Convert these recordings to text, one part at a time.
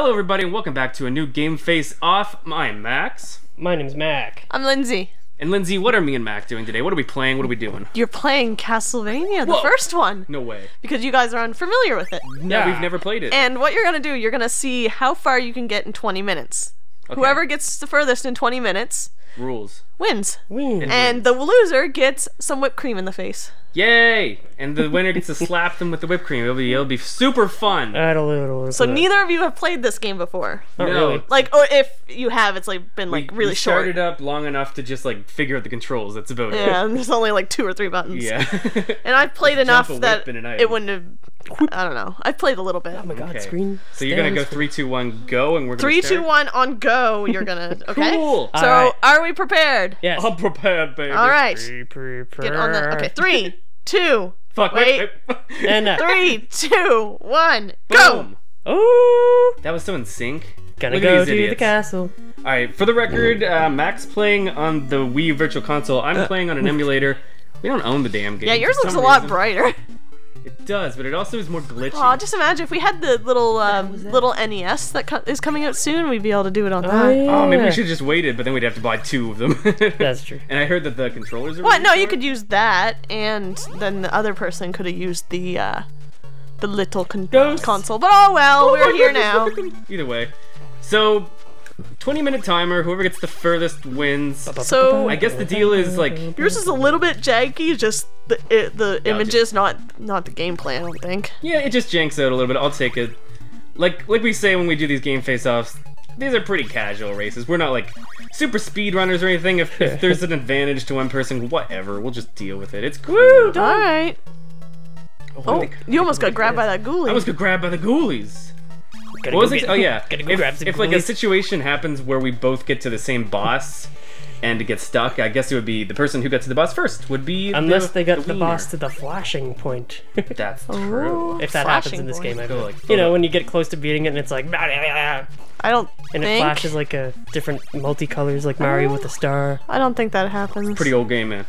Hello everybody and welcome back to a new Game Face Off. I'm Max. My name's Mac. I'm Lindsay. And Lindsay, what are me and Mac doing today? What are we playing? What are we doing? You're playing Castlevania, the first one. No way. Because you guys are unfamiliar with it. Yeah, we've never played it. And what you're going to do, you're going to see how far you can get in 20 minutes. Okay. Whoever gets the furthest in 20 minutes... wins. And the loser gets some whipped cream in the face. Yay! And the winner gets to slap them with the whipped cream. It'll be super fun. So neither of you have played this game before. No. Like, or if you have, it's like been like really short. We started up long enough to just like figure out the controls. That's about it. Yeah, and there's only like 2 or 3 buttons. Yeah. And I've played enough that it wouldn't have. I don't know. I've played a little bit. Oh my god! Okay. So you're gonna go 3, 2, 1, go, and we're gonna 3, 2, 1 on go. You're gonna okay. Cool. So are we prepared? Yes. I'm prepared, baby. All right. Get on that. Okay. 3, 2. Fuck. Wait. And 3, 2, 1. Boom. Go. Ooh. That was so in sync. Gonna go to the castle. All right. For the record, Max playing on the Wii Virtual Console. I'm playing on an emulator. We don't own the damn game. Yeah, yours looks a lot brighter. It does, but it also is more glitchy. Aw, just imagine if we had the little little NES that is coming out soon, we'd be able to do it on that. Yeah. Oh, maybe we should have just waited, but then we'd have to buy 2 of them. That's true. And I heard that the controllers are really smart. You could use that, and then the other person could have used the little console. But oh well, we're here now. Either way. So... 20-minute timer. Whoever gets the furthest wins. So I guess the deal is like yours is a little bit janky. Just the images, not the game plan. I don't think. Yeah, it just janks out a little bit. I'll take it. Like we say when we do these game face-offs, these are pretty casual races. We're not like super speedrunners or anything. If there's an advantage to one person, whatever. We'll just deal with it. It's cool. All right. Oh, you almost got grabbed by that ghoulie. I almost got grabbed by the ghoulies. If like a situation happens where we both get to the same boss and get stuck, I guess it would be the person who got to the boss first would be unless they got the boss to the flashing point. That's true. If that happens in this game, I feel like you know when you get close to beating it and it's like it flashes like a different multicolors like Mario with a star. I don't think that happens. It's a pretty old game, man.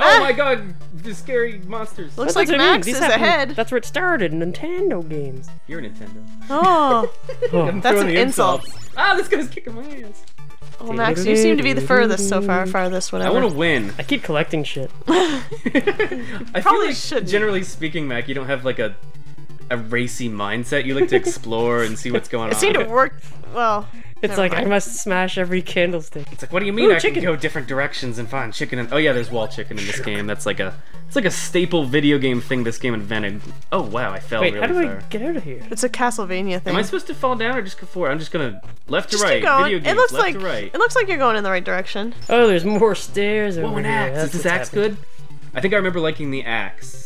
Oh my god, the scary monsters. Looks like Max is ahead. That's where it started, Nintendo games. You're Nintendo. Oh. That's an insult. Ah, this guy's kicking my ass. Well, Max, you seem to be the furthest so far, farthest, whatever. I want to win. I keep collecting shit. I probably should. Generally speaking, Mac, you don't have like a racy mindset. You like to explore and see what's going on. It seemed to work well. It's like, I must smash every candlestick. It's like, what do you mean I can go different directions and find chicken? And oh yeah, there's wall chicken in this game. That's like it's like a staple video game thing this game invented. Oh wow, I fell really far. Wait, how do I get out of here? It's a Castlevania thing. Am I supposed to fall down or just go forward? I'm just gonna left to right. Keep going. Video games, left to right. It looks like you're going in the right direction. Oh, there's more stairs over here. Is this axe good? I think I remember liking the axe.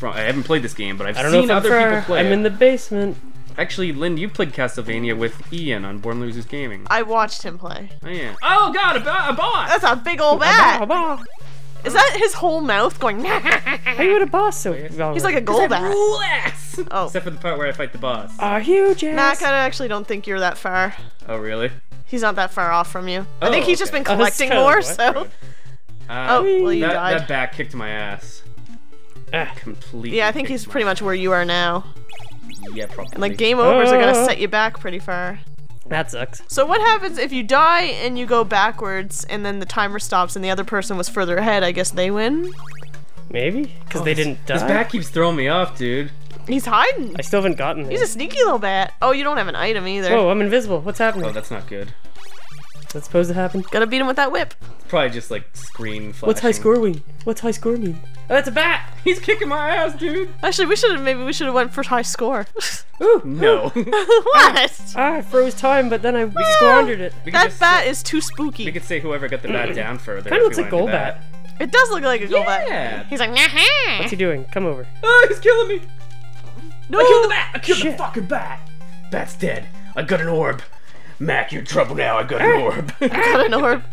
I haven't played this game, but I've seen other people play it. I'm in the basement. Actually, Lynn, you played Castlevania with Ian on Born Losers Gaming. I watched him play. Oh, yeah. Oh, God, a boss! That's a big old bat! Is that his whole mouth going, How you at a boss so long? He's like a gold bat. Oh. Except for the part where I fight the boss. A huge ass. Mac, I actually don't think you're that far. Oh, really? He's not that far off from you. Oh, I think he's just been collecting more, so... oh, well, you died. That bat kicked my ass. Completely. Yeah, I think he's pretty much where you are now. Yeah, probably. And like game overs are gonna set you back pretty far. That sucks. So what happens if you die and you go backwards and then the timer stops and the other person was further ahead? I guess they win. Maybe because they didn't die. His bat keeps throwing me off, dude. He's hiding. I still haven't gotten there. He's a sneaky little bat. Oh, you don't have an item either. Oh, I'm invisible. What's happening? Oh, that's not good. That's supposed to happen. Gotta beat him with that whip. It's probably just like screen flashing. What's high score mean? What's high score mean? Oh, that's a bat! He's kicking my ass, dude! Actually, maybe we should have went for high score. Ooh, no. What? I froze time, but then I squandered it. That bat is too spooky. We could say whoever got the bat down further. Kind of looks like gold bat. It does look like a gold bat. Yeah. He's like, nah-ha! What's he doing? Come over. Oh, he's killing me! No! I killed the bat! I killed the fucking bat! Bat's dead. I got an orb. Mac, you're in trouble now. I got an orb. I got an orb.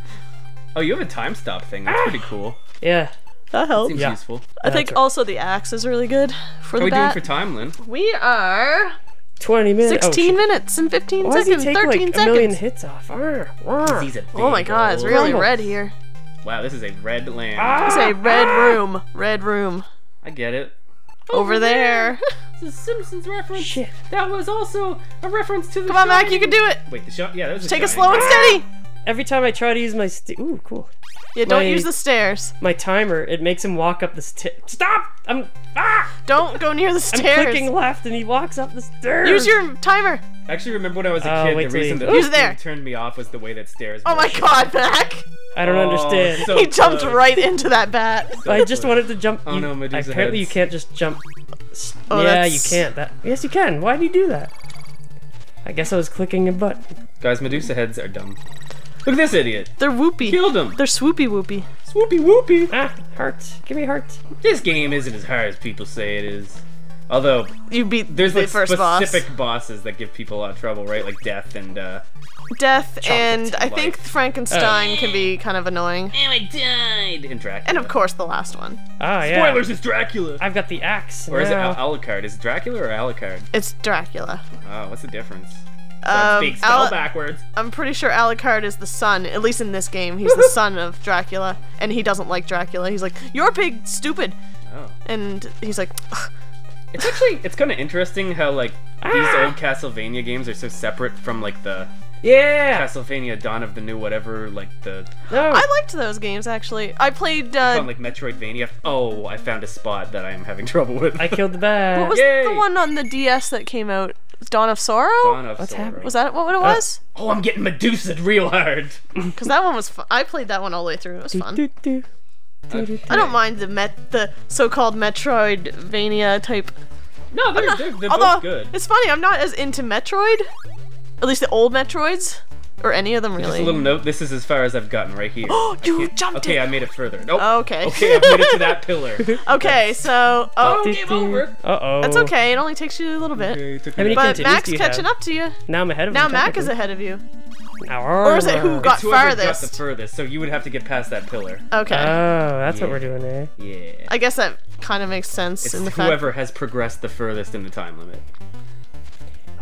Oh, you have a time stop thing. That's pretty cool. Yeah. That helps. Seems useful. I think also the axe is really good for the bat. How are we doing for time, Lynn? We are... 20 minutes. 16 minutes and 15 seconds. Why does he take, 13 like, seconds. A million hits off? Oh my god, it's really red here. Wow, this is a red land. It's a red room. Red room. I get it. Over there. It's a Simpsons reference. Shit. That was also a reference to the Come on, Shining. Mac, you can do it. Wait, the shot? Yeah, that was a Take it slow and steady. Every time I try to use my Ooh, cool. Yeah, don't use the stairs. My timer, it makes him walk up the stairs. Stop! Don't go near the stairs. I'm clicking left and he walks up the stairs. Use your timer. I actually remember when I was a kid, the reason that turned me off was the way that stairs were. Oh my god, Mac! I don't understand. So he jumped right into that bat. So I just wanted to jump. Oh no, Medusa apparently heads. You can't just jump. Oh, yeah, that's... you can't. Yes, you can. Why do you do that? I guess I was clicking a button. Guys, Medusa heads are dumb. Look at this idiot. They're whoopy. Killed him. They're swoopy whoopy. Swoopy whoopy. Ah, heart. Give me heart. This game isn't as hard as people say it is. Although you beat there's the like first specific bosses that give people a lot of trouble, right? Like death and and I think Frankenstein can be kind of annoying. And I died. And Dracula. And of course the last one. Ah, yeah. Spoilers, it's Dracula. I've got the axe. Or is it Alucard? Is it Dracula or Alucard? It's Dracula. Oh, what's the difference? Big spell backwards. I'm pretty sure Alucard is the son, at least in this game, he's the son of Dracula, and he doesn't like Dracula. He's like, "You're big, stupid." Oh. And he's like, ugh. It's actually, it's kind of interesting how, like, these old Castlevania games are so separate from, like, the Castlevania, Dawn of the New Whatever, like, the... No. I liked those games, actually. I played, I found, like, Metroidvania. Oh, I found a spot that I'm having trouble with. I killed the bat. What was the one on the DS that came out? Dawn of Sorrow? Dawn of Sorrow. Was that what it was? Oh, I'm getting Medusa'd real hard. Because that one was fun. I played that one all the way through. It was fun. Okay. I don't mind the so-called Metroidvania type. No, they're both good. It's funny, I'm not as into Metroid, at least the old Metroids, or any of them really. Just a little note, this is as far as I've gotten right here. Oh, you jumped it! Okay, I made it further. Nope. Okay. Okay, I made it to that pillar. Okay, so... Oh, game over. Uh-oh. That's okay, it only takes you a little bit. Okay, but Mac's catching up to you. Now I'm ahead of you. Now Mac is ahead of you. Or is it who got farthest? Whoever got the furthest, so you would have to get past that pillar. Okay. Oh, that's what we're doing there. Yeah. I guess that kind of makes sense. It's in the whoever has progressed the furthest in the time limit.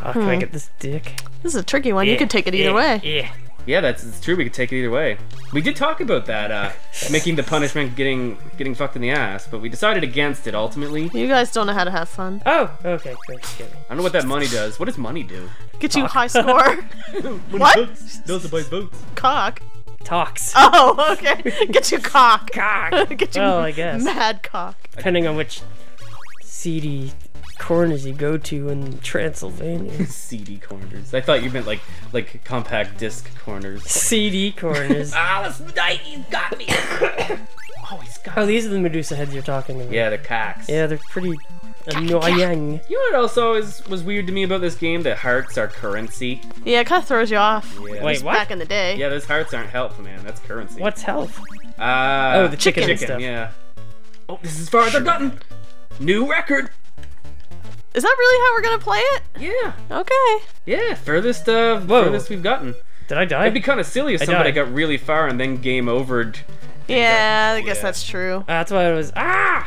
Oh, can I get this dick? This is a tricky one. Yeah, you could take it either way. Yeah. Yeah, that's true. We could take it either way. We did talk about that, making the punishment getting fucked in the ass, but we decided against it ultimately. You guys don't know how to have fun. Oh, okay. Great. I don't know what that money does. What does money do? Get you high score. What? Those are both boots. Cock. Talks. Oh, okay. Get you cock. Cock. Get you I guess. Mad cock. Depending on which CD corners you go to in Transylvania. CD corners. I thought you meant like compact disc corners. CD corners. Ah, this night you got me. Oh, he's got. Oh, these are the Medusa heads you're talking about. Yeah, they're cocks. Yeah, they're pretty annoying. You know what also was weird to me about this game? That hearts are currency. Yeah, it kind of throws you off. Yeah. Wait, what? Back in the day. Yeah, those hearts aren't health, man. That's currency. What's health? Oh, the chicken stuff. Yeah. Oh, this is as far as I've gotten. New record. Is that really how we're gonna play it? Yeah. Okay. Yeah, furthest we've gotten. Did I die? It'd be kind of silly if somebody got really far and then game overed. Yeah, I guess that's true. That's why it was. Oh.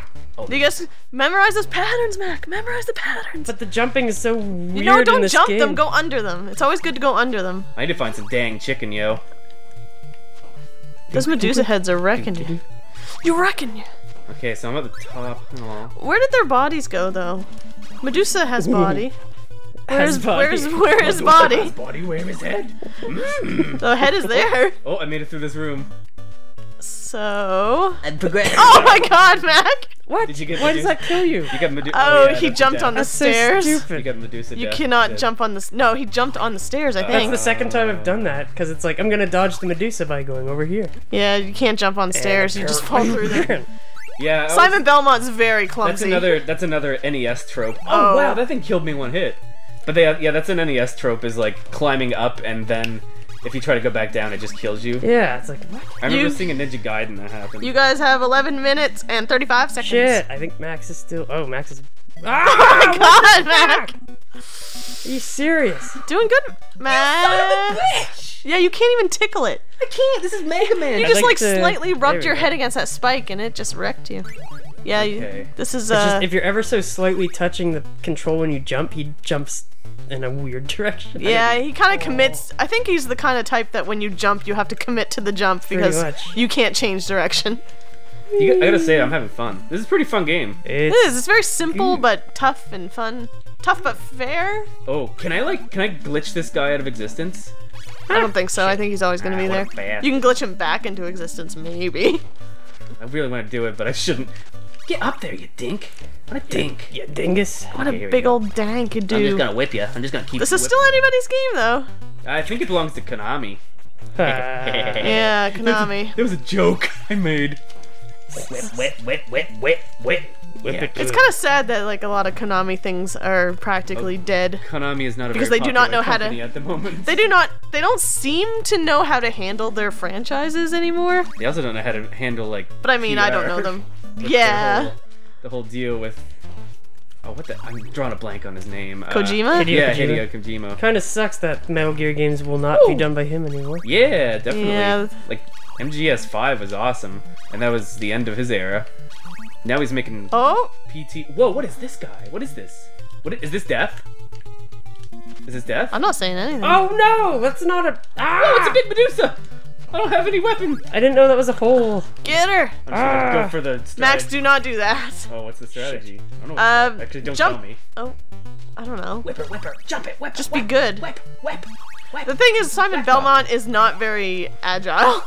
You guys memorize those patterns, Mac. Memorize the patterns. But the jumping is so weird. You know, don't jump them. Go under them. It's always good to go under them. I need to find some dang chicken, yo. Those Medusa heads are wrecking you. You wrecking you. Okay, so I'm at the top. Aww. Where did their bodies go, though? Medusa has body. Where is body? Has body? Where is head? The head is there. Oh, I made it through this room. So. Oh my God, Mac! What? Did you get Why does that kill you? You got Medusa. Oh, yeah, he jumped on the stairs. So stupid. You got Medusa. You cannot jump on the. No, he jumped on the stairs. I think. That's the second time I've done that because it's like I'm gonna dodge the Medusa by going over here. Yeah, you can't jump on stairs. You just fall through there. Yeah, Simon Belmont's very clumsy. That's another NES trope. Oh wow, that thing killed me one hit. But that's an NES trope is like climbing up and then if you try to go back down, it just kills you. Yeah, it's like what? I remember seeing a Ninja Gaiden that happened. You guys have 11 minutes and 35 seconds. Shit, I think Max is still. Oh, Max is. Oh my God, Mac! Are you serious? Doing good, Max. You son of a bitch! Yeah, you can't even tickle it. I can't. This is Mega Man. You just like slightly rubbed your head against that spike, and it just wrecked you. Yeah, this is just, if you're ever so slightly touching the control when you jump, he jumps in a weird direction. Yeah, he kind of commits. I think he's the kind of type that when you jump, you have to commit to the jump because you can't change direction. I gotta say, I'm having fun. This is a pretty fun game. It is. It's very simple, but tough and fun. Tough but fair. Oh, can I glitch this guy out of existence? I don't think so. I think he's always gonna be there. You can glitch him back into existence, maybe. I really want to do it, but I shouldn't. Get up there, you dink. What a dink. You dingus. What a big old dank, dude. I'm just gonna whip you. I'm just gonna keep. This is still anybody's game, though. I think it belongs to Konami. Yeah, Konami. That was a joke I made. Whip. It's kind of sad that like a lot of Konami things are practically dead. Konami is not a very popular company at the moment. They do not. They don't seem to know how to handle their franchises anymore. They also don't know how to handle like. But I mean, PR. I don't know them. Yeah. The whole deal with. Oh, what the? I'm drawing a blank on his name. Kojima? Hideo Kojima. Kind of sucks that Metal Gear games will not be done by him anymore. Yeah, definitely. Yeah. Like. MGS5 was awesome, and that was the end of his era. Now he's making PT. Whoa, what is this guy? What is this? Is this death? Is this death? I'm not saying anything. Oh no, that's not a. Ah! No, it's a big Medusa. I don't have any weapon. I didn't know that was a hole. Get her. I'm just gonna go for the. Max, do not do that. Oh, what's the strategy? Shit. I don't know. Actually, don't tell me. Oh, I don't know. Whip her, jump it, whip. Just be good. Whip. The thing is, Simon Belmont is not very agile.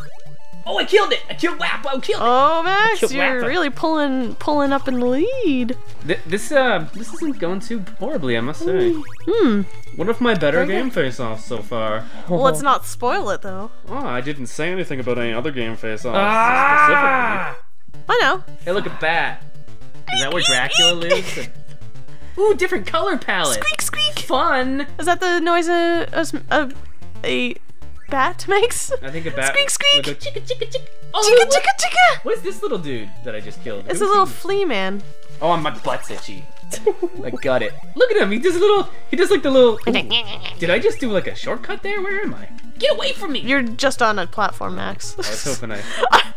Oh, I killed it! I killed Wap! I killed it! Oh, Max, you're really pulling up in the lead. This isn't going too horribly, I must say. One of my better game face-offs so far. Well, let's not spoil it, though. Oh, I didn't say anything about any other game face-offs specifically. I know. Hey, look, a bat. Is that where Dracula lives? Ooh, different color palette. Squeak, squeak! Fun! Is that the noise a bat makes? I think a bat. Squeak, squeak! Chicka, chicka, chicka! Chicka, chicka, chicka! What is this little dude that I just killed? It's a little flea man. Oh, my butt's itchy. I got it. Look at him. He does a little. He does like the little. Did I just do like a shortcut there? Where am I? Get away from me! You're just on a platform, Max. I was hoping I.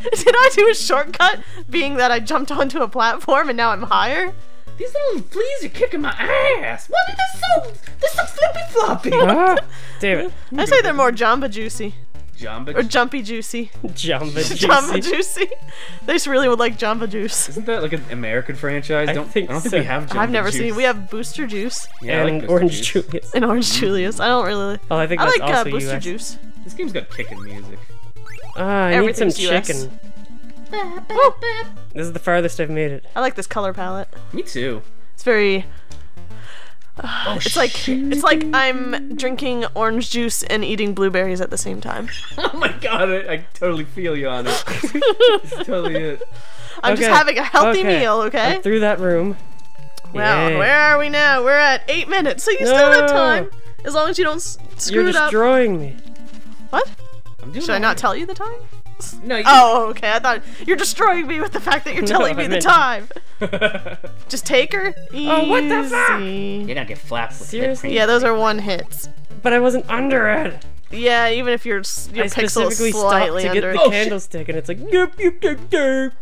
Did I do a shortcut? Being that I jumped onto a platform and now I'm higher. These little fleas are kicking my ass. What are they so? They're so flippy floppy. Damn it! I say they're more Jamba Juicy. Jamba. Or Jumpy Juicy. Jamba Juicy. Jamba Juicy. They just really would like Jamba Juice. Isn't that like an American franchise? I don't think we have Jamba Juice. I've never seen. We have Booster Juice. Yeah, and like Orange Julius. And Orange Julius. I don't really. Oh, I think that's also Booster Juice. This game's got kicking music. I need some chicken. This is the farthest I've made it. I like this color palette. Me too. It's very. It's like I'm drinking orange juice and eating blueberries at the same time. Oh my god! I totally feel you on it. It's totally it. I'm just having a healthy meal. Okay. I'm through that room. Wow. Yay. Where are we now? We're at 8 minutes, so you still have time. As long as you don't screw it up. You're destroying me. What? Should I not tell you the time? No. Oh, okay. I thought you're destroying me with the fact that you're telling me the time. Just take her. Easy. Oh, what the fuck? You're gonna get flapped with seriously. Yeah, those are one hits. But I wasn't under it. Yeah, even if your pixel is slightly under it. I specifically stopped to get the candlestick, and it's like derp.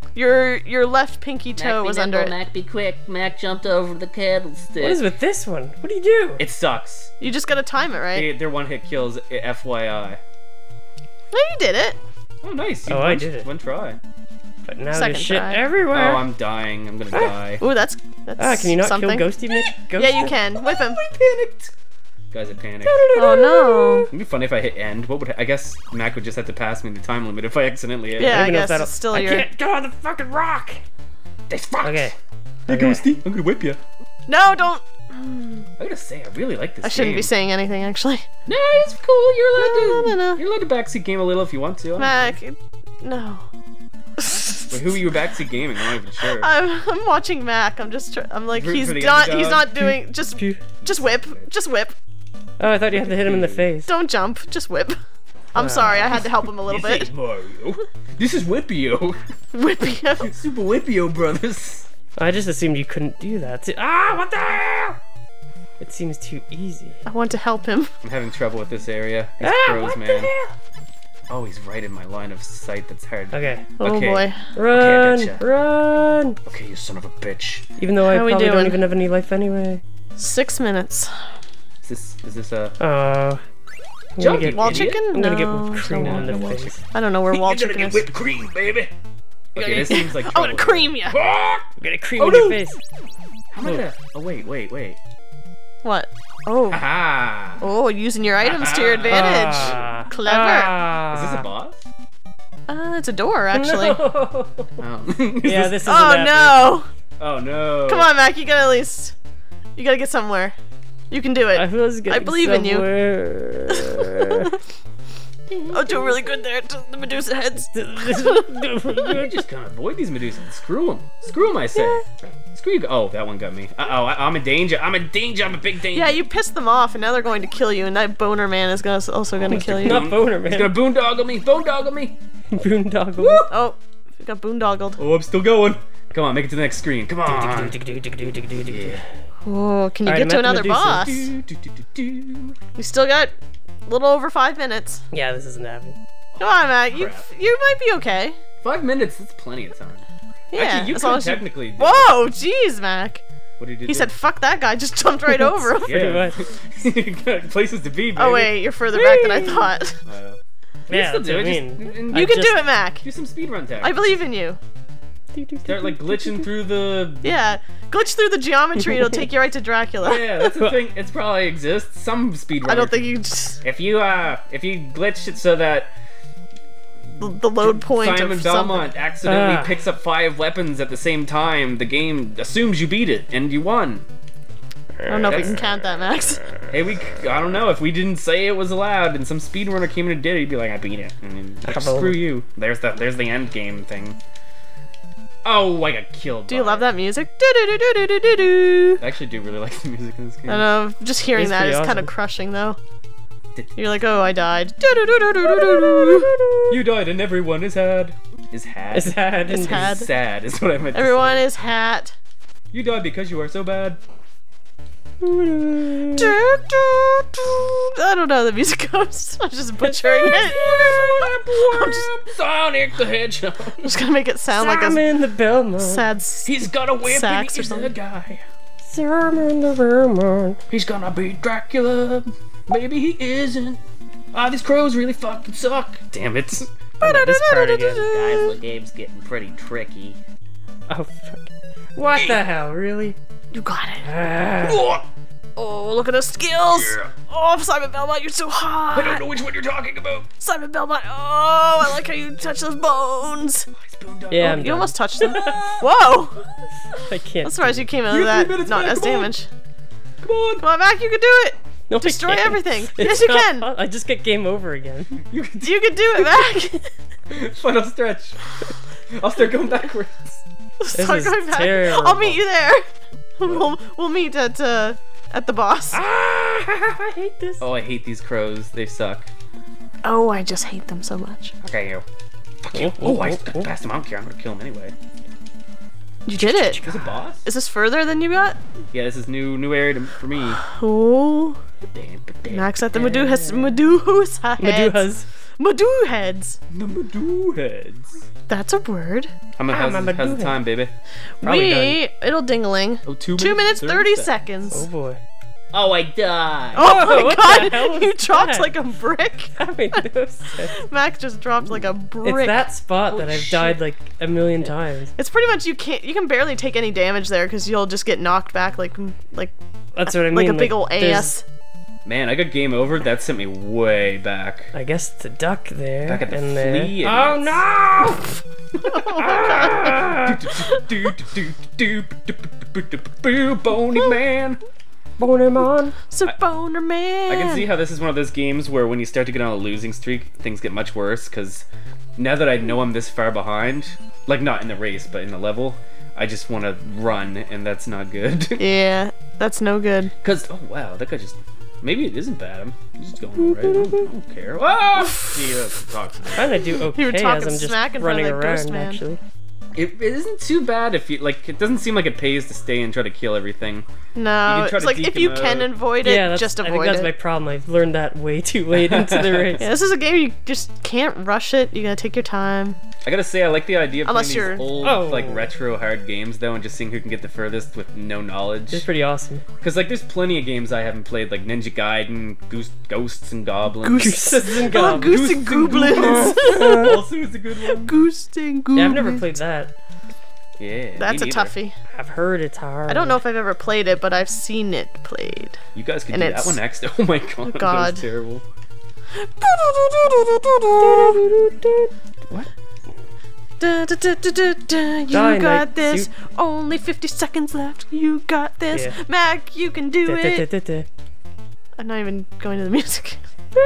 Your left pinky toe was under it. Mac, be quick! Mac jumped over the candlestick. What is with this one? What do you do? It sucks. You just gotta time it right. They're one hit kills, FYI. No, you did it. Oh, nice. You I did it. One try. But now there's shit everywhere. Oh, I'm dying. I'm gonna die. Ooh, that's can you not kill Ghosty Nick? Yeah, you can. Whip him. I panicked. Guys, I panicked. Oh, no. It'd be funny if I hit end. What would I guess Mac would just have to pass me the time limit if I accidentally hit. Yeah, I guess it's still I can't go on the fucking rock. They fucked. Okay. Hey, Ghosty. I'm gonna whip you. No, don't. I gotta say, I really like this game. I shouldn't be saying anything, actually. No, it's cool. You're allowed to. You're allowed to backseat game a little if you want to. Mac, no. Wait, who are you backseat gaming? I'm not even sure. I'm watching Mac. I'm just. I'm like, he's not. He's not doing. Just whip. Just whip. Oh, I thought you had to hit him in the face. Don't jump. Just whip. I'm sorry. I had to help him a little bit. This is Mario. This is Whippio. Whippio. Super Whippio Brothers. I just assumed you couldn't do that. Ah, what the hell? It seems too easy. I want to help him. I'm having trouble with this area. He's froze, man. The hell? Oh, he's right in my line of sight. That's hard. Okay. Oh boy. Run! Okay, gotcha. Run! Okay, you son of a bitch. Even though I probably don't even have any life anyway. 6 minutes. Is this a? Oh. Wall chicken? I'm gonna get whipped cream on the face. I don't know where wall chicken is. You're gonna get whipped cream, baby. Okay, this seems like trouble. I'm gonna cream you! I'm gonna cream on your face! I'm gonna... Oh, wait, wait, wait. What? Oh. Aha. Oh, using your items to your advantage. Clever. Is this a boss? It's a door, actually. No. Yeah, this is Oh, no! Oh, no. Come on, Mac, you gotta at least... You gotta get somewhere. You can do it. I believe in you. Oh, doing really good there. The Medusa heads. You just can't avoid these Medusas. Screw them. Screw them, I say. Yeah. Screw you. Oh, that one got me. Uh-oh, I'm in danger. I'm in danger. I'm a big danger. Yeah, you pissed them off, and now they're going to kill you, and that boner man is gonna, also going to kill you. Not boner man. He's going to boondoggle me. Boondoggle me. Boondoggle. Woo! Oh, I got boondoggled. Oh, I'm still going. Come on, make it to the next screen. Come on. Yeah. Oh, can you get to another boss? We still got... a little over 5 minutes. Yeah, this isn't happening. Come on, Matt. You might be okay. 5 minutes, that's plenty of time. Yeah, actually, you could technically do Whoa, jeez, Mac. What did you do? He said, fuck that guy. Just jumped right over him. Yeah, but places to be, baby. Oh, wait, you're further back than I thought. Yeah, still do it. You can do it, Mac. Do some speedrun tactics. I believe in you. Start, like, glitching through the... Yeah, glitch through the geometry, it'll take you right to Dracula. Yeah, that's the thing, it probably exists. Some speedrunner... I don't think you just... if you glitch it so that... The load point Simon Belmont accidentally picks up 5 weapons at the same time, the game assumes you beat it, and you won. I don't know if we can count that, Max. Hey, I don't know, if we didn't say it was allowed, and some speedrunner came in and did it, he'd be like, I beat it. And like, screw you. There's the end game thing. Oh, I got killed. Do you love that music? I actually do really like the music in this game. I know, just hearing that is kind of crushing, though. You're like, oh, I died. You died, and everyone is had. Is had. Is had. Is had. Is sad is what I meant to say. Everyone is hat. You died because you are so bad. I don't know how the music goes. I'm just butchering it. Sonic the Hedgehog. I'm just gonna make it sound like a sad He's gonna whip and he's the guy. Simon the Belmont. He's gonna beat Dracula. Maybe he isn't. Ah, these crows really fucking suck. Damn it. This part of the game's getting pretty tricky. Oh, fuck. What the hell, really? You got it. Oh, look at those skills. Yeah. Oh, Simon Belmont, you're so hot. I don't know which one you're talking about. Simon Belmont. Oh, I like how you touch those bones. Yeah, you almost touched them. Whoa. I can't. I'm surprised you came out of that not as damage. Come on. Come on, Mac, you can do it. No, destroy everything. Yes, you can. I just get game over again. You can do it, Mac. Final stretch. I'll start going backwards. Start going backwards. I'll meet you there. We'll meet at the boss. Ah, I hate this. Oh, I hate these crows. They suck. Oh, I just hate them so much. Okay, yo. Fuck you. Oh, I passed him. I don't care. I'm gonna kill him anyway. You did it. There's a boss? Is this further than you got? Yeah, this is new area for me. Oh. Max at the Meduhas heads. Meduhas heads. The Meduhas heads. That's a word. How's the time, baby? It'll ding-a-ling. Oh, 2 minutes, 30 seconds. Oh, boy. Oh, I died. Oh, my God. You dropped like a brick. That made no sense. Mac just dropped like a brick. It's that spot that I've died like a million times. It's pretty much you can barely take any damage there because you'll just get knocked back like that's what I mean. Like a big old ass. Man, I got game over. That sent me way back. I guess the duck there. Back at the flea. Oh no! Oh, Bony man. Boner man. So boner man. I can see how this is one of those games where when you start to get on a losing streak, things get much worse. Because now that I know I'm this far behind, like not in the race, but in the level, I just want to run, and that's not good. Yeah, that's no good. Because oh wow, that guy just. Maybe it isn't bad. I'm just going all right. I don't care. Oh! Gee, that's I'm trying to do okay as I'm just running around, actually. It isn't too bad if you like. It doesn't seem like it pays to stay and try to kill everything. No, it's like if you can avoid it, just avoid it. I think that's my problem. I've learned that way too late into the race. Yeah, this is a game you just can't rush it. You gotta take your time. I gotta say, I like the idea of playing these old, like retro hard games though, and just seeing who can get the furthest with no knowledge. It's pretty awesome. Because like, there's plenty of games I haven't played, like Ninja Gaiden, Ghosts and Goblins. Ghosts and Goblins. Also is a good one. Ghosts and Goblins. Yeah, I've never played that. Yeah, that's a toughie. I've heard it's hard. I don't know if I've ever played it, but I've seen it played. You guys could do that one next. Oh my god, that was terrible. What? You got this. Only 50 seconds left. You got this, Mac. You can do it. I'm not even going to the music. He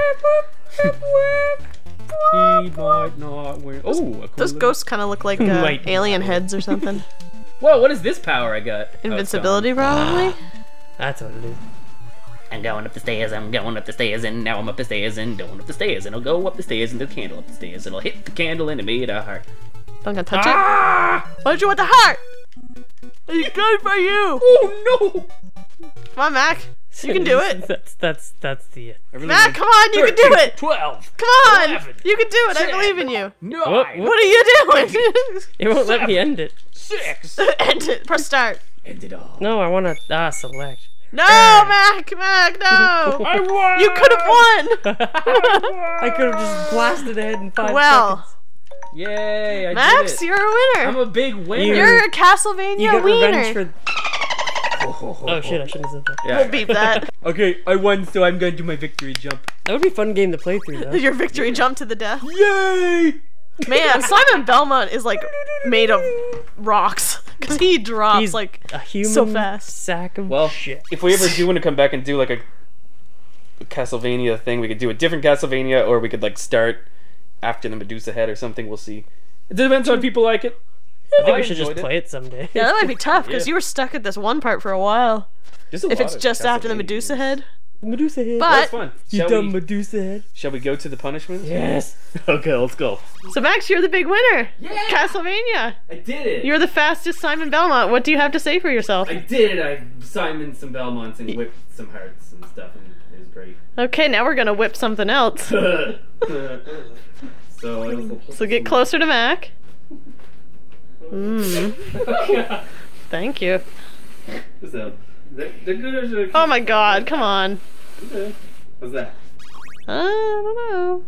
might not win. Oh, those ghosts kind of look like alien heads or something. Whoa, what is this power I got? Invincibility, probably? That's what it is. I'm going up the stairs, and now I'm up the stairs, and going up the stairs, and I'll go up the stairs, and the candle up the stairs, and I'll hit the candle, and it made a heart. I'm gonna touch it? Why don't you want the heart? It's good for you! Oh no! Come on, Mac. You can do it. That's the it. Really Matt, come on, you 13, can do it. 12. Come on, 11, you can do it. 10, I believe in you. No. What are you doing? It won't let me end it. 6. End it. Press start. End it all. No, I want to select. No, Mac, no. I won. You could have won. I could have just blasted ahead in 5 seconds. Yay! I Max, did it. You're a winner. I'm a big winner. You're a Castlevania winner. Oh shit, I shouldn't have said that. Yeah. We'll beat that. Okay, I won, so I'm gonna do my victory jump. That would be a fun game to play through, though. Your victory jump to the death. Yay! Man, Simon Belmont is like made of rocks. Because he drops like a human so fast. Sack of shit. If we ever do want to come back and do like a Castlevania thing, we could do a different Castlevania, or we could like start after the Medusa head or something. We'll see. It depends on people like it. I think we should just play it someday. Yeah, that might be tough, because you were stuck at this one part for a while. If it's just after the Medusa head. Medusa head. But, well, you dumb Medusa head. Shall we go to the punishments? Yes. Okay, let's go. So Max, you're the big winner. Yeah. Castlevania. I did it. You're the fastest Simon Belmont. What do you have to say for yourself? I did it. I Simoned some Belmonts and whipped some hearts and stuff, and it was great. Okay, now we're going to whip something else. So get closer to Mac. Mmm. Thank you. Oh my god, come on. What's that? I don't know.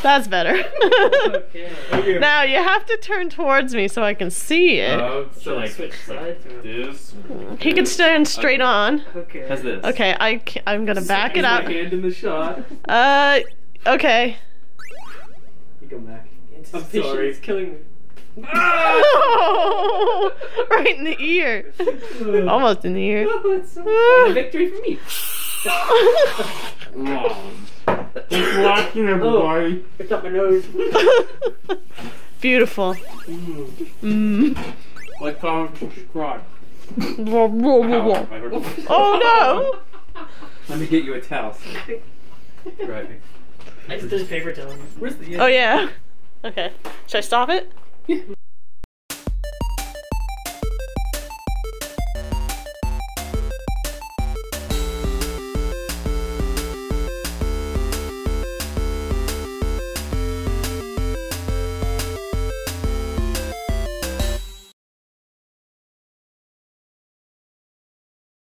That's better. Okay. Now you have to turn towards me so I can see it. Oh, so like switch sides. He can stand straight on. Okay. How's this? Okay, I'm gonna back it up. My hand in the shot. Okay. You go back. I'm sorry, it's killing me. Oh, right in the ear. Almost in the ear. Oh, it's so a victory for me. It's locking everybody. It's up my nose. Beautiful. Like, comment, subscribe. Oh no! Let me get you a towel. Right. I just did a paper towel. Where's the end? Oh yeah. Okay. Should I stop it? Yeah.